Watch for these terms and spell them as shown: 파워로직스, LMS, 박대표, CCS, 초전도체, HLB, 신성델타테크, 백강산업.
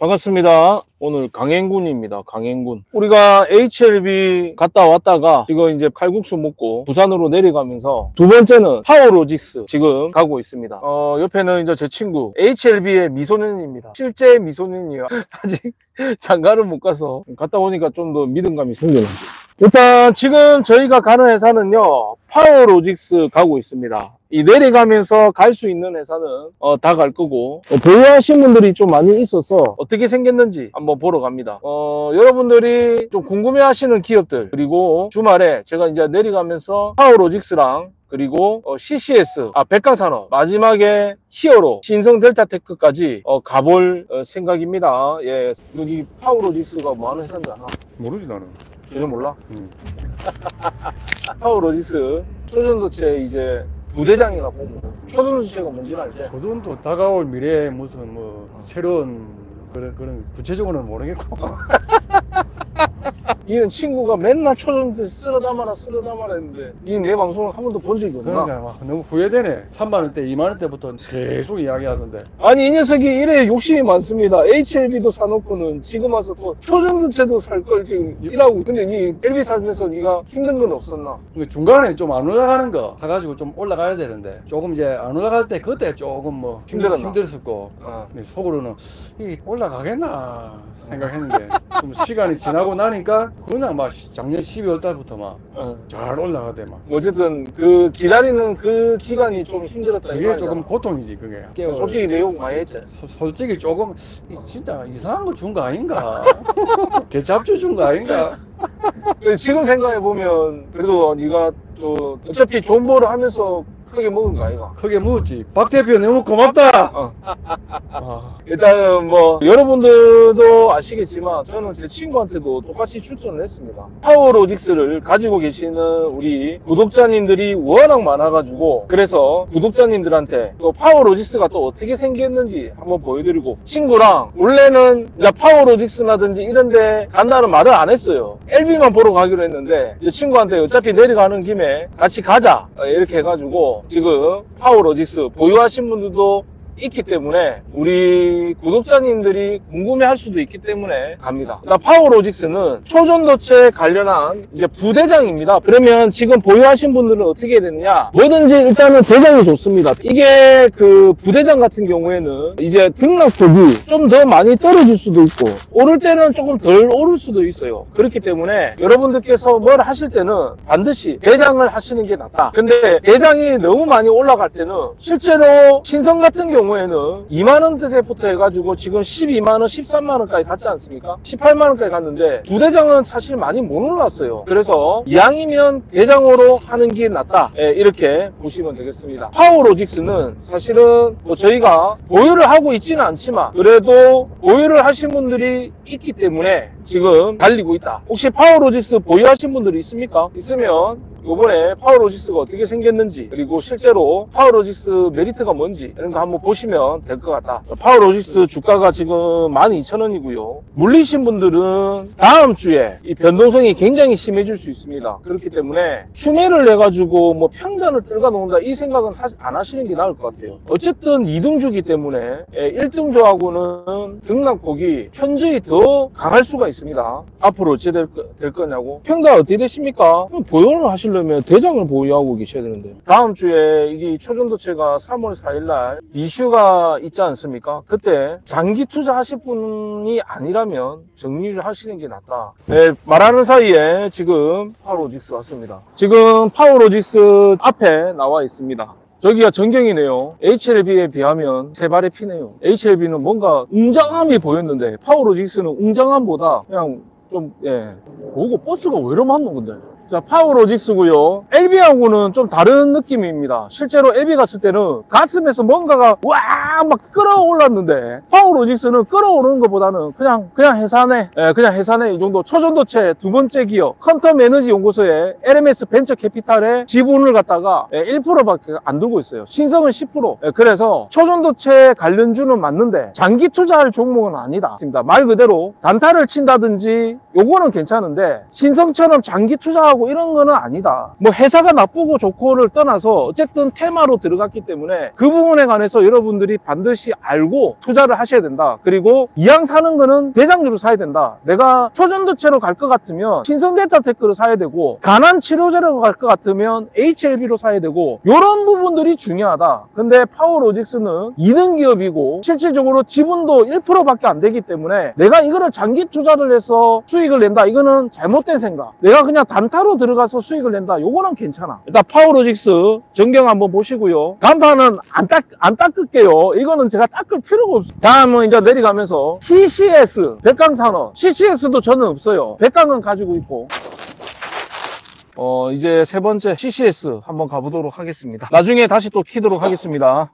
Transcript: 반갑습니다. 오늘 강행군입니다. 강행군. 우리가 HLB 갔다 왔다가 지금 이제 칼국수 먹고 부산으로 내려가면서 두 번째는 파워로직스 지금 가고 있습니다. 옆에는 이제 제 친구 HLB의 미소년입니다. 실제 미소년이에요. 아직 장가를 못 가서 갔다 오니까 좀 더 믿음감이 생겨요. 일단 지금 저희가 가는 회사는요, 파워로직스 가고 있습니다. 이 내려가면서 갈 수 있는 회사는 다 갈 거고, 보유하신 분들이 좀 많이 있어서 어떻게 생겼는지 한번 보러 갑니다. 여러분들이 좀 궁금해 하시는 기업들, 그리고 주말에 제가 이제 내려가면서 파워로직스랑 그리고 CCS, 백강산업, 마지막에 히어로 신성델타테크까지 가볼 생각입니다. 예, 여기 파워로직스가 뭐 하는 회사인지 알아? 모르지 나는. 전혀 몰라. 파워로직스 초전도체 이제 부대장이나 보면, 초전도체가 뭔지 알지? 초전도 다가올 미래에 무슨 뭐 새로운 그런 구체적으로는 모르겠고. 이는 친구가 맨날 초전도체 쓰러다 마라 했는데 니는 내 방송을 한 번도 본 적이 없나? 그러니까 너무 후회되네. 3만원대 2만원대부터 계속 이야기하던데. 아니 이 녀석이 이래 욕심이 많습니다. HLB도 사놓고는 지금 와서 또 초전도체도 살 걸 지금 일하고. 근데 니 LB 살면서 니가 힘든 건 없었나? 중간에 좀 안 올라가는 거 사가지고 좀 올라가야 되는데, 조금 이제 안 올라갈 때 그때 조금 뭐 힘들었고, 속으로는 이 올라가겠나 생각했는데 좀 시간이 지나고 나니까 그냥 막 작년 12월 달부터 막 잘 올라가대 막. 어쨌든 그 기다리는 그 기간이 좀 힘들었다. 그게 조금 고통이지 그게. 솔직히 내용 많이 했지. 솔직히 조금 진짜 이상한 거 준 거 아닌가? 개잡주 준 거 아닌가? 지금 생각해보면 그래도 네가 또 어차피 존버를 하면서 크게 먹은 거 아이가? 크게 먹었지. 박 대표 너무 고맙다. 일단은 뭐 여러분들도 아시겠지만 저는 제 친구한테도 똑같이 추천을 했습니다. 파워로직스를 가지고 계시는 우리 구독자님들이 워낙 많아가지고, 그래서 구독자님들한테 또 파워로직스가 또 어떻게 생겼는지 한번 보여드리고, 친구랑 원래는 파워로직스라든지 이런데 간다는 말을 안 했어요. LB만 보러 가기로 했는데 친구한테 어차피 내려가는 김에 같이 가자 이렇게 해가지고 지금 파워로직스 보유하신 분들도 있기 때문에 우리 구독자님들이 궁금해할 수도 있기 때문에 갑니다. 파워로직스는 초전도체 관련한 이제 부대장입니다. 그러면 지금 보유하신 분들은 어떻게 해야 되느냐? 뭐든지 일단은 대장이 좋습니다. 이게 그 부대장 같은 경우에는 이제 등락폭이 좀 더 많이 떨어질 수도 있고, 오를 때는 조금 덜 오를 수도 있어요. 그렇기 때문에 여러분들께서 뭘 하실 때는 반드시 대장을 하시는 게 낫다. 근데 대장이 너무 많이 올라갈 때는 실제로 신성 같은 경우 에는 2만원대부터 해가지고 지금 12만원, 13만원까지 갔지 않습니까? 18만원까지 갔는데 부대장은 사실 많이 못 올랐어요. 그래서 양이면 대장으로 하는 게 낫다. 예, 이렇게 보시면 되겠습니다. 파워로직스는 사실은 뭐 저희가 보유를 하고 있지는 않지만 그래도 보유를 하신 분들이 있기 때문에 지금 달리고 있다. 혹시 파워로직스 보유하신 분들이 있습니까? 있으면 요번에 파워로직스가 어떻게 생겼는지, 그리고 실제로 파워로직스 메리트가 뭔지 이런 거 한번 보시면 될 것 같다. 파워로직스 주가가 지금 12,000원이고요 물리신 분들은 다음 주에 이 변동성이 굉장히 심해질 수 있습니다. 그렇기 때문에 추매를 해가지고 뭐 평단을 뜰가 놓는다 이 생각은 안 하시는 게 나을 것 같아요. 어쨌든 2등주기 때문에 1등주하고는 등락폭이 현저히 더 강할 수가 있습니다. 앞으로 어찌 될 거냐고. 평단 어떻게 되십니까? 보유를 하실 그러면 대장을 보유하고 계셔야 되는데, 다음 주에 이게 초전도체가 3월 4일날 이슈가 있지 않습니까? 그때 장기 투자하실 분이 아니라면 정리를 하시는 게 낫다. 네, 말하는 사이에 지금 파워로직스 왔습니다. 지금 파워로직스 앞에 나와 있습니다. 저기가 전경이네요. HLB에 비하면 세 발의 피네요. HLB는 뭔가 웅장함이 보였는데 파워로직스는 웅장함보다 그냥 좀, 예, 뭐고 버스가 왜 이러면 안 오는데. 자, 파워로직스고요. LB하고는 좀 다른 느낌입니다. 실제로 LB 갔을 때는 가슴에서 뭔가가 와 막 끌어올랐는데, 파워로직스는 끌어오르는 것보다는 그냥 해산해. 예, 그냥 해산해. 이 정도. 초전도체 두 번째 기업 퀀텀 에너지 연구소의 LMS 벤처 캐피탈의 지분을 갖다가 1%밖에 안 들고 있어요. 신성은 10%. 예, 그래서 초전도체 관련주는 맞는데 장기 투자할 종목은 아니다. 말 그대로 단타를 친다든지 요거는 괜찮은데 신성처럼 장기 투자하고 하고 이런 거는 아니다. 뭐 회사가 나쁘고 좋고를 떠나서 어쨌든 테마로 들어갔기 때문에 그 부분에 관해서 여러분들이 반드시 알고 투자를 하셔야 된다. 그리고 이왕 사는 거는 대장주로 사야 된다. 내가 초전도체로 갈 것 같으면 신성델타테크로 사야 되고, 간암치료제로 갈 것 같으면 HLB로 사야 되고, 이런 부분들이 중요하다. 근데 파워로직스는 2등 기업이고 실질적으로 지분도 1%밖에 안 되기 때문에 내가 이거를 장기 투자를 해서 수익을 낸다, 이거는 잘못된 생각. 내가 그냥 단타로 들어가서 수익을 낸다, 요거는 괜찮아. 일단 파워로직스 전경 한번 보시고요. 간판은 안 닦을게요. 이거는 제가 닦을 필요가 없어요. 다음은 이제 내려가면서 CCS, 백강산업. CCS도 저는 없어요. 백강은 가지고 있고. 이제 세 번째 CCS 한번 가보도록 하겠습니다. 나중에 다시 또 키도록 하겠습니다.